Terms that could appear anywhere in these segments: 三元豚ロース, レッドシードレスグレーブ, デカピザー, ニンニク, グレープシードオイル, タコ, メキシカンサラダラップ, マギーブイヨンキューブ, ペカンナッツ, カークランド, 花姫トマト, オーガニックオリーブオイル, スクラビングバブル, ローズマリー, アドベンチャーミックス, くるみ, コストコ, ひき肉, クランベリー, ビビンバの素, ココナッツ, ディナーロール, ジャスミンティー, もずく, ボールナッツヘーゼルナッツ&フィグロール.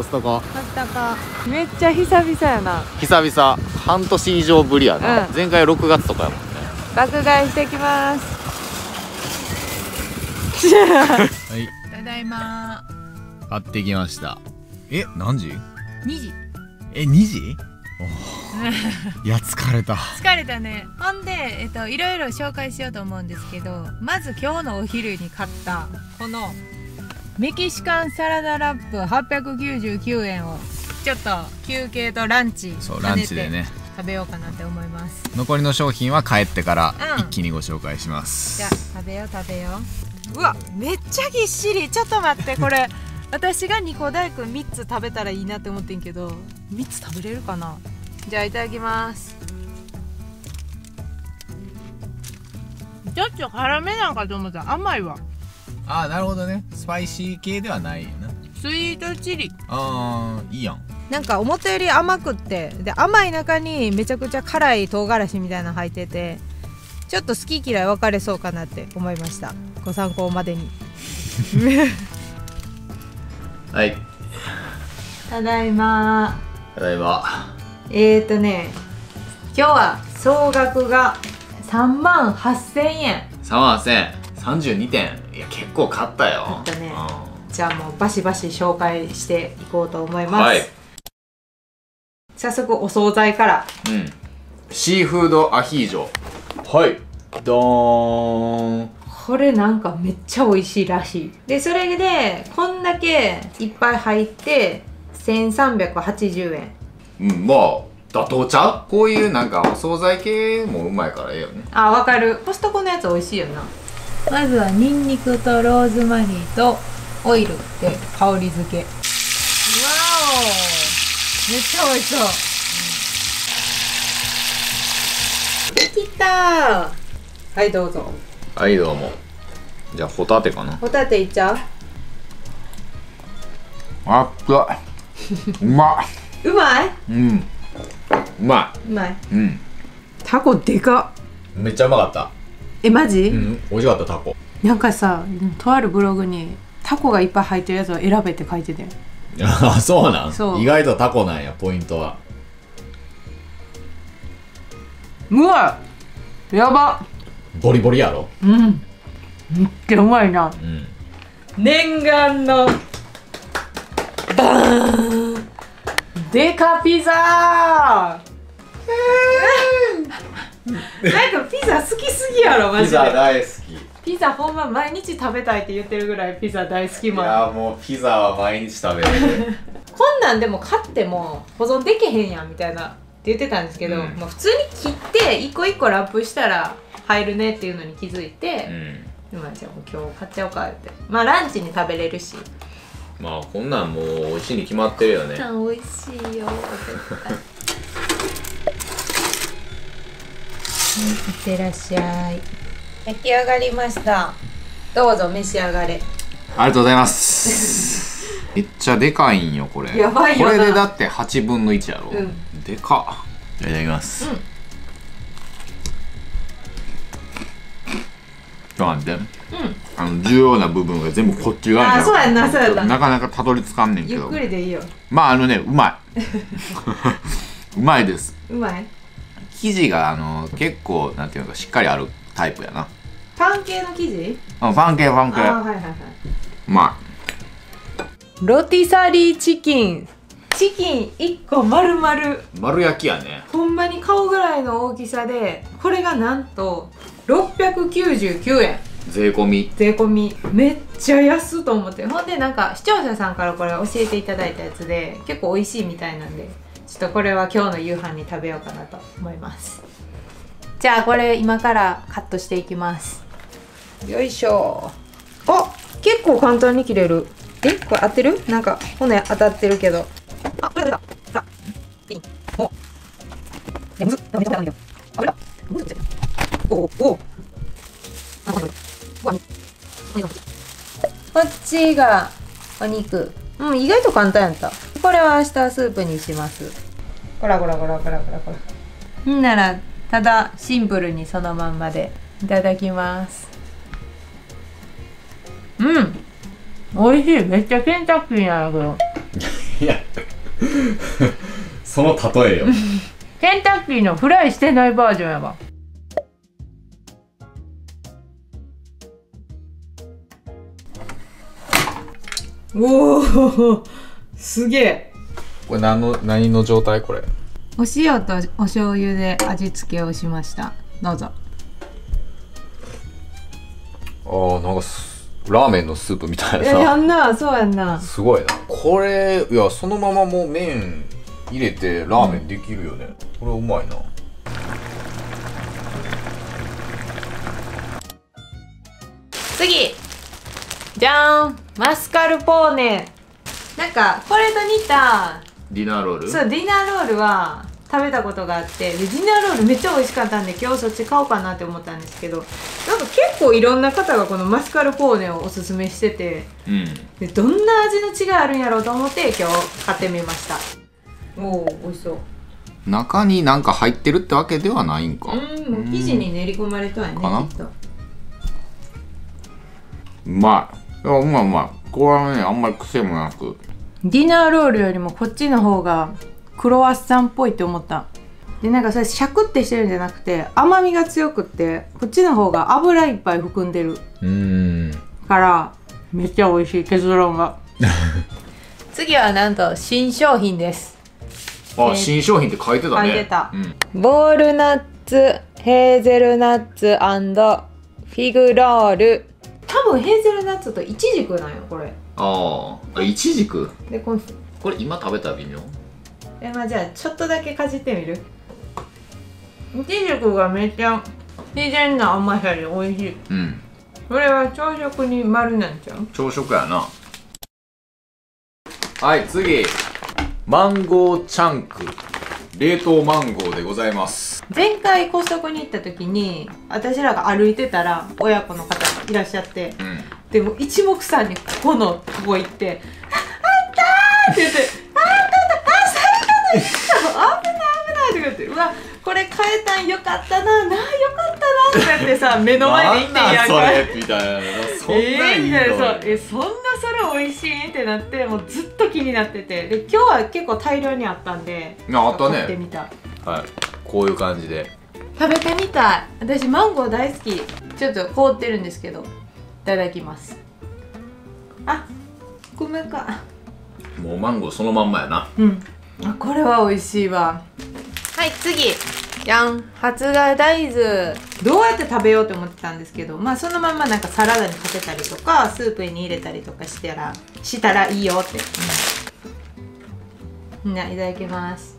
コストコ。コストコ。めっちゃ久々やな。久々、半年以上ぶりやな。前回6月とかやもんね。爆買いしてきます。はい。ただいま。買ってきました。え、何時？2時。え、2時？いや疲れた疲れたね。ほんで、いろいろ紹介しようと思うんですけど、まず今日のお昼に買ったこのメキシカンサラダラップ899円をちょっと休憩とランチでね食べようかなって思います。残りの商品は帰ってから一気にご紹介します、うん、じゃあ食べよう。うわめっちゃぎっしり。ちょっと待ってこれ私がニコ大君3つ食べたらいいなって思ってんけど3つ食べれるかな。じゃあいただきます。ちょっと辛めなんかと思ったら甘いわ。ああなるほどね。スパイシー系ではないよな。スイートチリ。ああいいやん。なんか思ったより甘くって、で甘い中にめちゃくちゃ辛い唐辛子みたいなの入ってて、ちょっと好き嫌い分かれそうかなって思いました。ご参考までに。はい、ただいま。ただいま。今日は総額が38000円。38000円。32点。いや結構買ったよ。買ったね。じゃあもうバシバシ紹介していこうと思います。はい、早速お惣菜から。うん。シーフードアヒージョ。はい。どーん。これなんかめっちゃ美味しいらしい。でそれでこんだけいっぱい入って1380円。うん、まあ妥当ちゃう。こういうなんかお惣菜系もうまいからええよね。あ、わかる。コストコのやつ美味しいよな。まずはニンニクとローズマリーとオイルで香り付け。わお、めっちゃ美味しそう。できたー。はいどうぞ。はいどうも。じゃあホタテかな。ホタテいっちゃう。あっか。うまっ。うまい。うん。うまい。うまい。うん。タコでかっ。めっちゃうまかった。え、マジ？うん。美味しかったタコ。なんかさ、とあるブログにタコがいっぱい入ってるやつを選べって書いてて。ああ、そうなん。そう。意外とタコなんやポイントは。うわ。やば。ボリボリやろ。うん。めっちゃうまいな。うん。念願の。バーン。デカピザー。なんかピザ好きすぎやろマジで。ピザ大好き。ピザほんま毎日食べたいって言ってるぐらいピザ大好きもん。いやもうピザは毎日食べる。こんなんでも買っても保存できへんやんみたいなって言ってたんですけど、うん、もう普通に切って一個一個ラップしたら入るねっていうのに気づいて、うん、今じゃあもう今日買っちゃおうかって。まあランチに食べれるし。まあこんなんもう美味しいに決まってるよね。こんなん美味しいよ絶対。いってらっしゃい。焼き上がりました。どうぞ召し上がれ。ありがとうございます。めっちゃでかいんよこれ。やばいよな。これでだって8分の1やろ。うん、でかっ。いただきます。うん、ちょっと待って。うん。重要な部分が全部こっち側に。あ、そうやんな、そうやった。なかなかたどり着かんねんけど。ゆっくりでいいよ。まあうまい。うまいです。うまい。生地が結構なんていうかしっかりあるタイプやな。パン系の生地？うん、パン系パン系。はいはいはい。うまい。ロティサリーチキン。チキン1個丸々。丸焼きやね。ほんまに顔ぐらいの大きさで、これがなんと699円。税込みめっちゃ安と思って。ほんでなんか視聴者さんからこれ教えていただいたやつで結構美味しいみたいなんで、ちょっとこれは今日の夕飯に食べようかなと思います。じゃあこれ今からカットしていきます。よいしょ。あ、結構簡単に切れる。え、これ合ってる？なんか骨当たってるけど。あ、これだ。あ、いい。お、いやむずっ。ダメだダメだ。あ、これだ。むずっ。おお。あ、これ。こっちがお肉。うん、意外と簡単やった。これは明日スープにします。こらこらこらこらこらこら。んならただシンプルにそのまんまでいただきます。うん、おいしい。めっちゃケンタッキーなんやけど。いやその例えよケンタッキーのフライしてないバージョンやわ。おおすげえ。これ何の状態？これお塩とお醤油で味付けをしました。どうぞ。なんかラーメンのスープみたいなさ。やんな。そうやんな。すごいなこれ。いやそのままもう麺入れてラーメンできるよね、うん、これうまいな。次じゃん、マスカルポーネ。なんかこれと似たディナーロール。そう、ディナーロールは食べたことがあって、でディナーロールめっちゃ美味しかったんで今日そっち買おうかなって思ったんですけど、なんか結構いろんな方がこのマスカルポーネをおすすめしてて、うん、でどんな味の違いあるんやろうと思って今日買ってみました。おお美味しそう。中に何か入ってるってわけではないんか。うん、生地に練り込まれたやねきっと。うまい。いやうまいうまい。これはねあんまり癖もなく、ディナーロールよりもこっちの方がクロワッサンっぽいって思った。でなんかそれシャクってしてるんじゃなくて甘みが強くって、こっちの方が油いっぱい含んでるからめっちゃ美味しい、結論が次はなんと新商品です。あ、新商品って書いてたね。書いてた、うん、ボールナッツヘーゼルナッツ&フィグロール。多分ヘーゼルナッツとイチジクなんよこれ。あ、イチジクでこれ今食べたら微妙。まあ、じゃあちょっとだけかじってみる。イチジクがめっちゃ自然な甘さで美味しい。うん、これは朝食に丸なんちゃう。朝食やな。はい次、マンゴーチャンク冷凍マンゴーでございます。前回高速に行った時に私らが歩いてたら親子の方がいらっしゃって、うん、でも一目散にここのとこ行って「あったー！」って言って「あったー！」危ない！」って言って「うわこれ買えたんよかったな、よかったな」って言ってさ目の前で行ってんやんかみたいなそんなんいいの。そんなそれ美味しいってなって、もうずっと気になってて、で今日は結構大量にあったんで買ってみた。はい、こういう感じで食べてみたい。私マンゴー大好き。ちょっと凍ってるんですけどいただきます。あ、米か。もうマンゴーそのまんまやな。うん、あこれは美味しいわ。はい次じゃん、発芽大豆。どうやって食べようと思ってたんですけど、まあそのまんまなんかサラダにかけたりとかスープに入れたりとかしたらいいよって、うん、いただきます。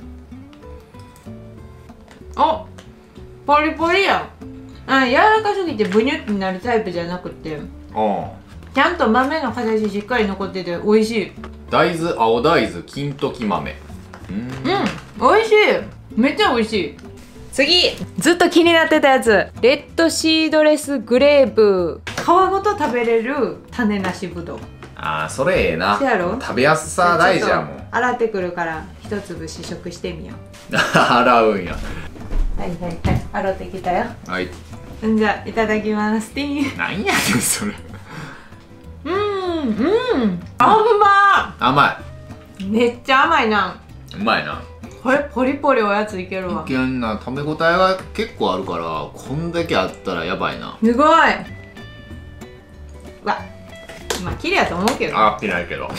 おポリポリや。柔らかすぎてブニュってなるタイプじゃなくて、ちゃんと豆の形しっかり残ってて美味しい。大豆、青大豆、金時豆。うん、美味しい。めっちゃ美味しい。次ずっと気になってたやつ、レッドシードレスグレーブ。皮ごと食べれる種なしぶどう。ああそれええな。食べやすさ大事やもん。洗ってくるから一粒試食してみよう洗うんや。はいはいはい、洗ってきたよ。はい、じゃあいただきます。何やねんそれうん、甘い。めっちゃ甘いな。うまいなこれ。ポリポリおやついけるわ。いけんな。食べ応えが結構あるからこんだけあったらやばいな。すごいわ。まあ綺麗やと思うけど。あ、綺麗やけど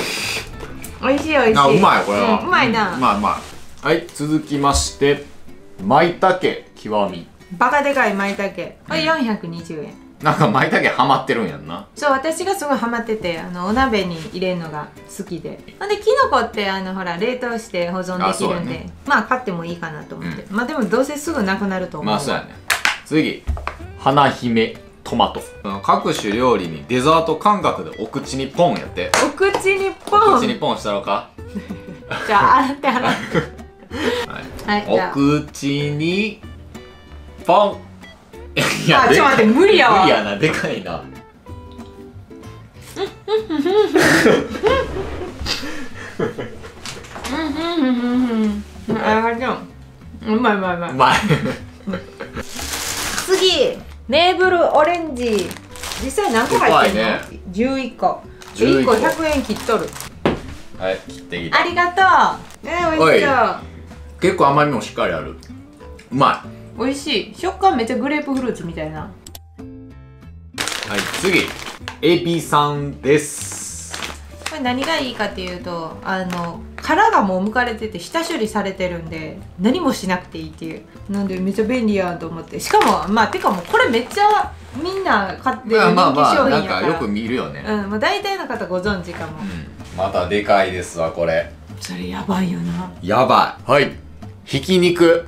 おいしいおいしい。あ、うまいこれは、うん、うまいな、うん、まあまあ。はい続きまして、舞茸極み。バカでかい舞茸。これ420円、うん、なんか舞茸ハマってるんやんな。そう、私がすごいハマってて、お鍋に入れるのが好きで、ほんでキノコってほら冷凍して保存できるんで、ね、まあ買ってもいいかなと思って、うん、まあでもどうせすぐなくなると思う。まあそうやね。次花姫トマト。各種料理にデザート感覚でお口にポンやって。お口にポン。お口にポンしたろかじゃあ洗って洗って、はい、お口にポン。いや、ちょっと待って、無理やわ。無理やな、でかいな。うまいうまいうまい。うまい。次、ネーブルオレンジ。実際何個入ってんの？11個。1個100円切っとる。はい、切ってきた。ありがとう。ね、美味しそう。結構甘みもしっかりある。うまい。美味しい。食感めっちゃグレープフルーツみたいな。はい、次。AP さんです。これ何がいいかっていうと、殻がもう剥かれてて下処理されてるんで何もしなくていいっていう、なんでめっちゃ便利やんと思って。しかもまあてかもうこれめっちゃみんな買ってる人気商品やから、よく見るよね。うん、まあ、大体の方ご存知かも、うん、またでかいですわこれ。それやばいよな。やばい。はい、ひき肉、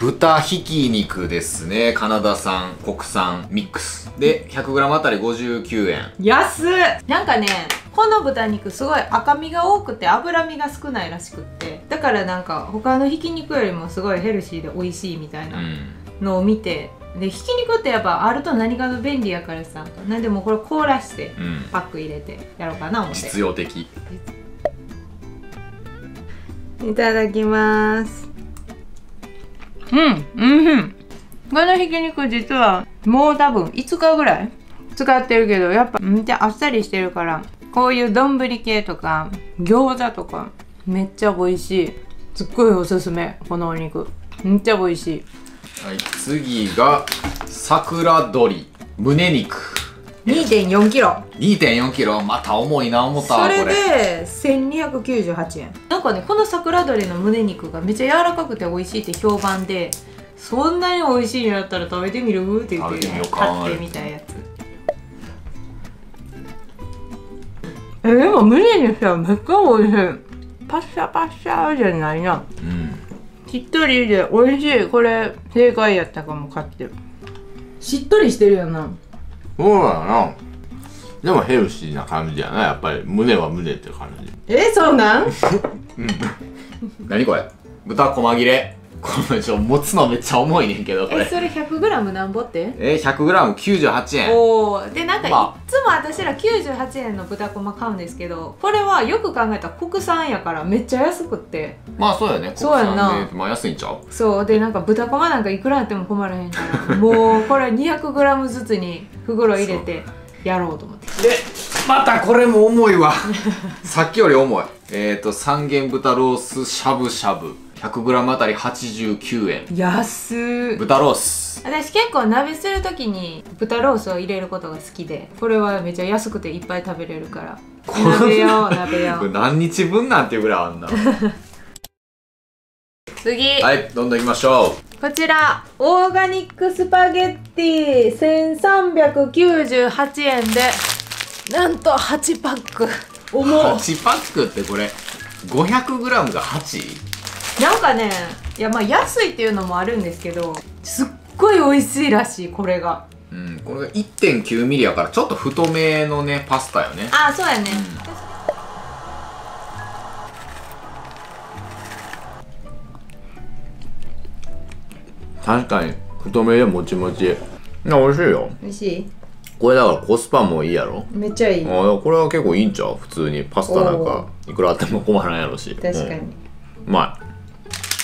豚ひき肉ですね。カナダ産国産ミックスで 100g あたり59円。安っ。なんかね、この豚肉すごい赤身が多くて脂身が少ないらしくって、だからなんか他のひき肉よりもすごいヘルシーで美味しいみたいなのを見て、でひき肉ってやっぱあると何かと便利やからさ、なんでもこれ凍らしてパック入れてやろうかな思って。実用的。いただきます。うんうん。このひき肉実はもう多分5日ぐらい使ってるけど、やっぱめっちゃあっさりしてるから、こういう丼系とか餃子とかめっちゃ美味しい。すっごいおすすめ、このお肉めっちゃ美味しい。はい、次が桜鶏胸肉 2.4kg。 2.4kg、 また重いな思ったわ。これで1298円。なんかね、この桜鶏の胸肉がめっちゃ柔らかくて美味しいって評判で、そんなに美味しいんだったら食べてみるって言ってね、買ってみたやつ。でも胸にさ、めっちゃ美味しい。パッシャパッシャじゃないな、うん、しっとりで美味しい。これ正解やったかも。買ってる。しっとりしてるよな。そうだな。でもヘルシーな感じやな、やっぱり胸は胸って感じ。そうなん。うん、何これ、豚こま切れ。これ持つのめっちゃ重いねんけど、これ。それ 100g なんぼって？100g98円。おお。でなんか、いつも私ら98円の豚こま買うんですけど、これはよく考えたら国産やからめっちゃ安くって。まあそうやね、国産でまあ安いんちゃう。そうで、なんか豚こまなんかいくらあっても困らへんから、もうこれ 200g ずつに袋入れてやろうと思って。でまたこれも重いわ。さっきより重い。三元豚ロースしゃぶしゃぶ100g あたり89円。安ー。豚ロース、私結構鍋するときに豚ロースを入れることが好きで、これはめっちゃ安くていっぱい食べれるから、鍋よ鍋よ。これ何日分なんていうぐらいあんな。次、はい、どんどんいきましょう。こちらオーガニックスパゲッティ1398円で、なんと8パック。重っ。8パックってこれ 500g が 8？なんかね、いやまあ安いっていうのもあるんですけど、すっごい美味しいらしい、これが。うん、これが 1.9 ミリやからちょっと太めのね、パスタよね。ああ、そうやね、うん、確かに、太めでもちもち。美味しいよ。美味しい。これだからコスパもいいやろ。めっちゃいい。あ、これは結構いいんちゃう、普通に。パスタなんかいくらあっても困らないやろし。確かに。うまい。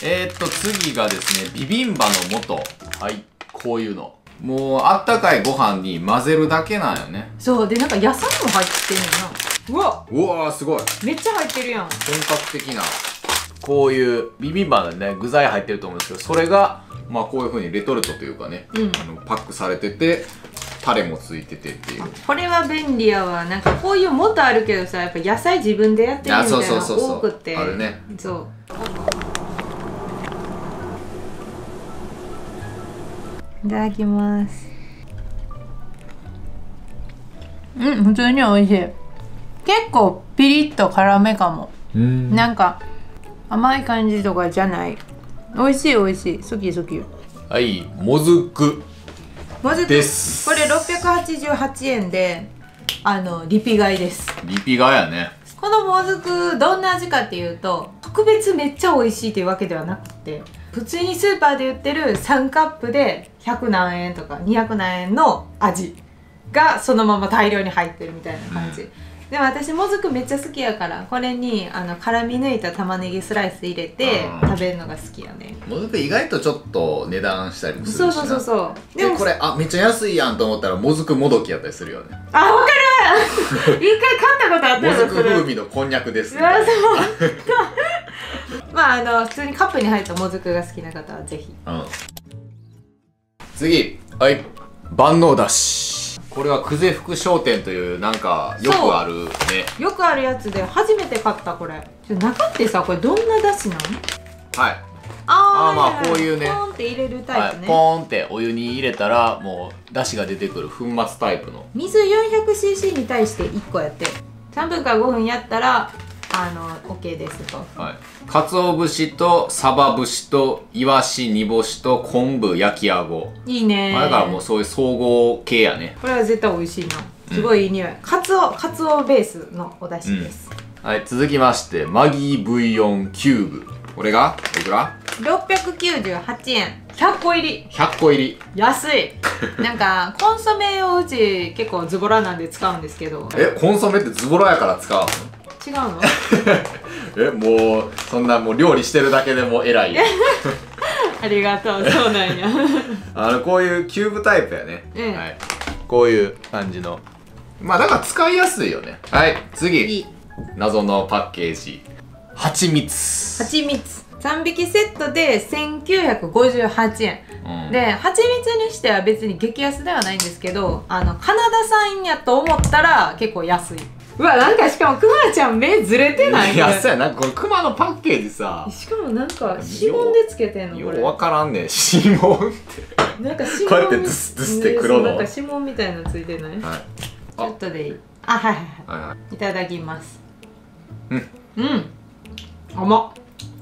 次がですね、ビビンバの素。はい、こういうの。もう、あったかいご飯に混ぜるだけなんよね。そう、で、なんか野菜も入ってんのな。うわー、すごい。めっちゃ入ってるやん。本格的な。こういう、ビビンバのね、具材入ってると思うんですけど、それが、まあ、こういう風にレトルトというかね、うん、パックされてて、タレもついててっていう。これは便利やわ。なんかこういうもっとあるけどさ、やっぱ野菜自分でやってるみたいなの多くて。あるね。そう。いただきます。うん、普通に美味しい。結構ピリッと辛めかも。なんか甘い感じとかじゃない。美味しい美味しい。好き好き。はい、もずくです。これ688円でリピ買いです。リピ買いやね。このもずくどんな味かっていうと、特別めっちゃ美味しいっていうわけではなくて、普通にスーパーで売ってる3カップで100何円とか200何円の味がそのまま大量に入ってるみたいな感じ、うん、でも私もずくめっちゃ好きやから、これに辛み抜いた玉ねぎスライス入れて食べるのが好きやね。もずく意外とちょっと値段したりもするしな。そうそうそうそう。でこれあめっちゃ安いやんと思ったらもずくもどきやったりするよね。あ、わか一回買ったことあったんですけど、モズク風味のこんにゃくですみたいな。まあ普通にカップに入ったもずくが好きな方はぜひ、うん、次、はい、万能だし。これは久世福商店というなんかよくあるね、よくあるやつで初めて買った。これ中ってさ、これどんなだしなの？はい、ああ、まあこういうね、ポーンって入れるタイプね、はい、ポーンってお湯に入れたらもうだしが出てくる粉末タイプの。水 400cc に対して1個やって3分から5分やったらOK ですと。はい。鰹節とサバ節とイワシ、煮干しと昆布、焼きあご。いいね。だからもうそういう総合系やね。これは絶対美味しいな。すごいいい匂い。鰹ベースのお出汁です。はい。続きましてマギーブイヨンキューブ。これがいくら？698円。100個入り。100個入り。安い。なんかコンソメをうち結構ズボラなんで使うんですけど。え、コンソメってズボラやから使うの？違うの？え、もうそんな、もう料理してるだけでも偉いよ。ありがとう。そうなんや。こういうキューブタイプやね、うん、はい、こういう感じの、まあだから使いやすいよね。はい、次、いい謎のパッケージ、はちみつ。はちみつ3匹セットで1958円、うん、で蜂蜜にしては別に激安ではないんですけど、カナダ産やと思ったら結構安い。うわ、なんかしかもクマちゃん目ずれてない？いや、そうや、なんかこれクマのパッケージさ、しかもなんか指紋でつけてんの。これよう分からんねん、指紋って。なんか指紋こうやってドゥスドゥスって黒のなんか指紋みたいなついてない？はい、ちょっとでいい。あ、はいはいはい、いただきます。うんうん、甘っ。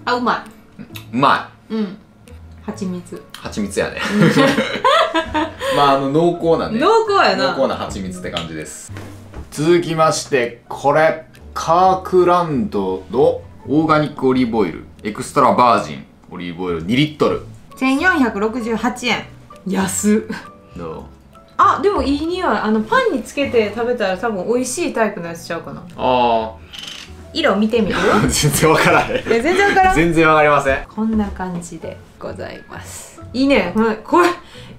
あ、うまい、うまい。うん、蜂蜜、蜂蜜やね。まあ濃厚なね、濃厚やな、濃厚な蜂蜜って感じです。続きまして、これ、カークランドのオーガニックオリーブオイル、エクストラバージンオリーブオイル2リットル。1468円。安っ。どう？あ、でもいい匂い。パンにつけて食べたら多分美味しいタイプのやつちゃうかな。あー。色見てみる？全然わからない。全然わからん。全然わかりません。こんな感じでございます。いいね。これ。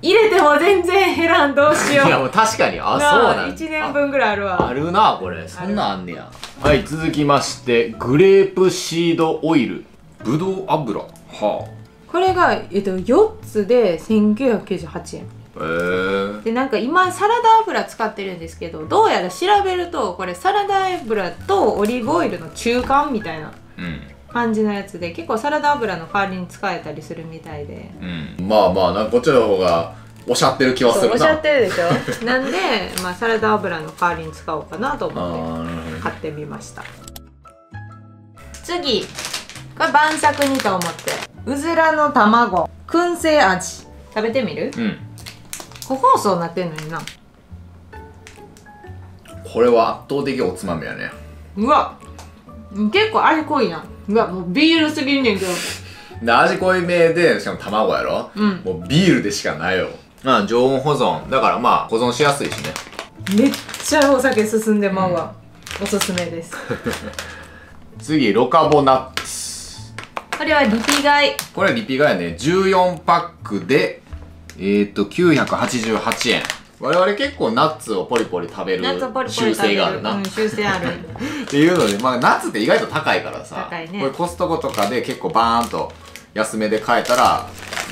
入れても全然減らん。どうしよう。いや、もう確かに、あ、そうなんだ。1年分ぐらいあるわ。あるな、これ。そんなんあんねや。はい、続きまして、グレープシードオイル、ぶどう油。はあ。これが、4つで1998円。へえ。で、なんか今、サラダ油使ってるんですけど、どうやら調べると、これ、サラダ油とオリーブオイルの中間みたいな。うん。感じのやつで、結構サラダ油の代わりに使えたりするみたいで、うん、まあまあ、こっちの方がおしゃってる気はするな。おしゃってるでしょ。なんで、まあ、サラダ油の代わりに使おうかなと思って買ってみました。次、これ晩酌にと思ってうずらの卵燻製味食べてみる？うん、個包装になってんのにな。これは圧倒的おつまみやね。うわ、結構味濃いな。うわ、もうビールすぎんねんけど。味濃いめで、しかも卵やろ、うん、もうビールでしかないよ。まあ常温保存だからまあ保存しやすいしね。めっちゃお酒進んでまうわ、うん、おすすめです。次、ロカボナッツ。これはリピ買い。これはリピ買いやね。14パックで988円。我々結構ナッツをポリポリ食べる習性があるな。習性ある。っていうので、まあナッツって意外と高いからさ、ね、これコストコとかで結構バーンと安めで買えたら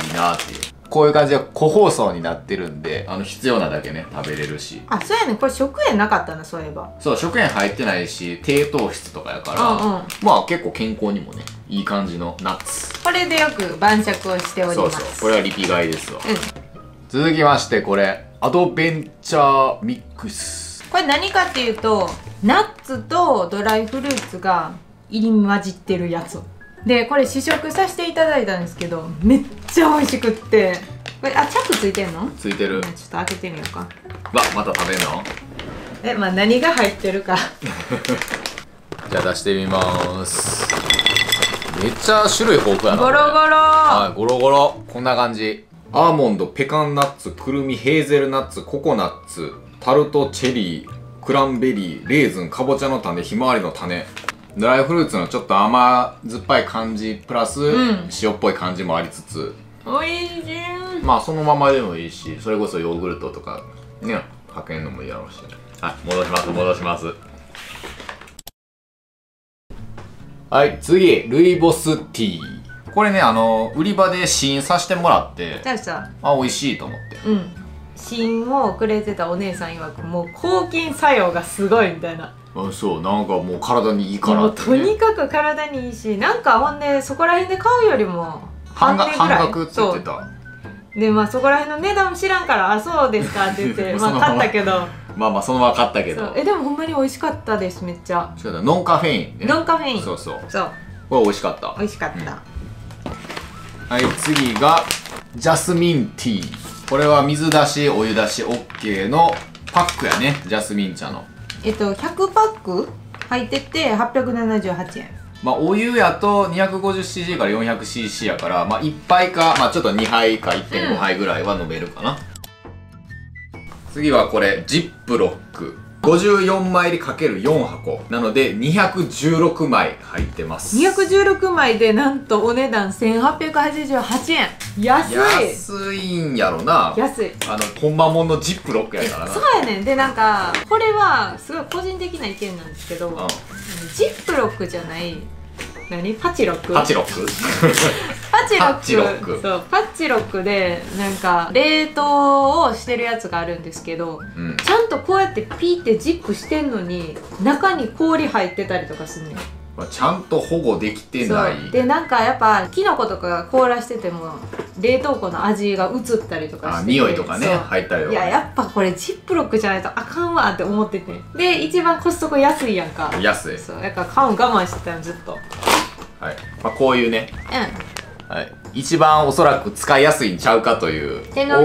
いいなっていう。こういう感じで個包装になってるんで、必要なだけね食べれるし。あ、そうやね、これ食塩なかったな、そういえば。そう、食塩入ってないし低糖質とかやから、うん、うん、まあ結構健康にもねいい感じのナッツ。これでよく晩酌をしております。そうそう、これはリピ買いですわ、うん、続きましてこれアドベンチャーミックス。これ何かっていうと、ナッツとドライフルーツが入り混じってるやつで、これ試食させていただいたんですけど、めっちゃ美味しくって。これ、あ、チャックついてんの？ついてる。ちょっと開けてみようか。わ、また食べんの？え、まあ何が入ってるか。じゃあ出してみまーす。めっちゃ種類豊富やな。ゴロゴロー、はい、ゴロゴロ。こんな感じ。アーモンド、ペカンナッツ、くるみ、ヘーゼルナッツ、ココナッツ、タルト、チェリー、クランベリー、レーズン、かぼちゃの種、ひまわりの種。ドライフルーツのちょっと甘酸っぱい感じプラス、うん、塩っぽい感じもありつつ、おいしい。まあそのままでもいいし、それこそヨーグルトとかねかけんのもいいやろうし。あ、戻します戻します。はい、次ルイボスティー。これね、売り場で試飲させてもらって、あ、美味しいと思って、うん、試飲をくれてたお姉さん曰く、もう抗菌作用がすごいみたいな。あ、そう、なんかもう体にいいからって、ね、とにかく体にいいし、なんかほんでそこら辺で買うよりも半額って言ってた。で、まあそこら辺の値段知らんから「あ、そうですか」って言ってまあ買ったけどまあそのまま買ったけど、え、でもほんまに美味しかったです。めっちゃそうだ、ノンカフェインね。ノンカフェイン、そうそうそう、これ美味しかった美味しかった。はい、次がジャスミンティー。これは水出しお湯出し OK のパックやね、ジャスミン茶の100パック入ってて878円。まあお湯やと 250cc から 400cc やから、まあ1杯か、まあちょっと2杯か 1.5 杯ぐらいは飲めるかな、うん。次はこれジップロック、54枚入り ×4 箱なので216枚入ってます。216枚でなんとお値段1888円。安いんやろな。安い、本間もんのジップロックやからな。そうやねん。で、なんかこれはすごい個人的な意見なんですけど、ジップロックじゃない、何、パチロックパチロック、そう、パチロックでなんか冷凍をしてるやつがあるんですけど、うん、ちゃんとこうやってピーってジップしてんのに中に氷入ってたりとかすんねん。ちゃんと保護できてない。で、なんかやっぱキノコとかが凍らしてても冷凍庫の味が移ったりとかして、あ、匂いとかね入ったりとか、いや、やっぱこれジップロックじゃないとあかんわって思ってて、で一番コストコ安いやんか。安い、そう、だから買うの我慢してたのずっと。はい、まあ、こういうね、うん、はい、一番おそらく使いやすいんちゃうかという、手の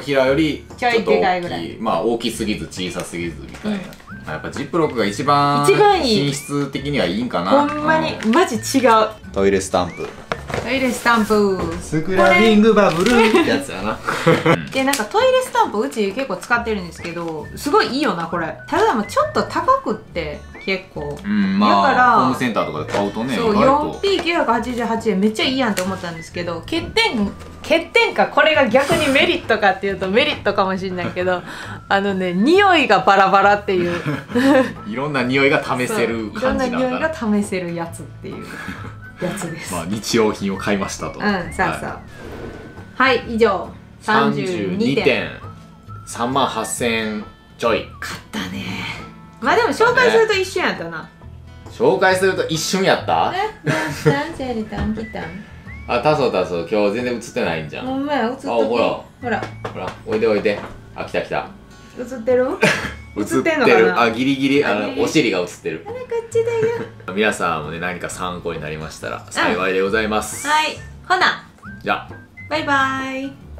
ひらよりちょっと大きい、まあ大きすぎず小さすぎずみたいな、うん、まあやっぱジップロックが一番いい、品質的にはいいんかな。ほんまに、マジ違う。トイレスタンプスクラビングバブルってやつやなで、なんかトイレスタンプうち結構使ってるんですけど、すごいいいよなこれ。ただもちょっと高くって結構、うん、まあ、だからホームセンターとかで買うとね、そう 4P988円めっちゃいいやんって思ったんですけど、欠点か、これが逆にメリットかっていうとメリットかもしれないけどね、匂いがバラバラっていういろんな匂いが試せる感じなんだ。いろんな匂いが試せるやつっていうやつです。まあ日用品を買いましたと。うん、さあさあ、はい、以上32点、38000円ちょい。買ったね。まあでも紹介すると一瞬やったな。紹介すると一瞬やった。あ、タソ今日全然映ってないんじゃん。お前映ってる。あ、ほらおいで。あ、来た。映ってる映ってる。あ、ギリお尻が映ってる。あれ、こっちだよ皆さんもね、何か参考になりましたら幸いでございます。はい、ほな、じゃあバイバイ。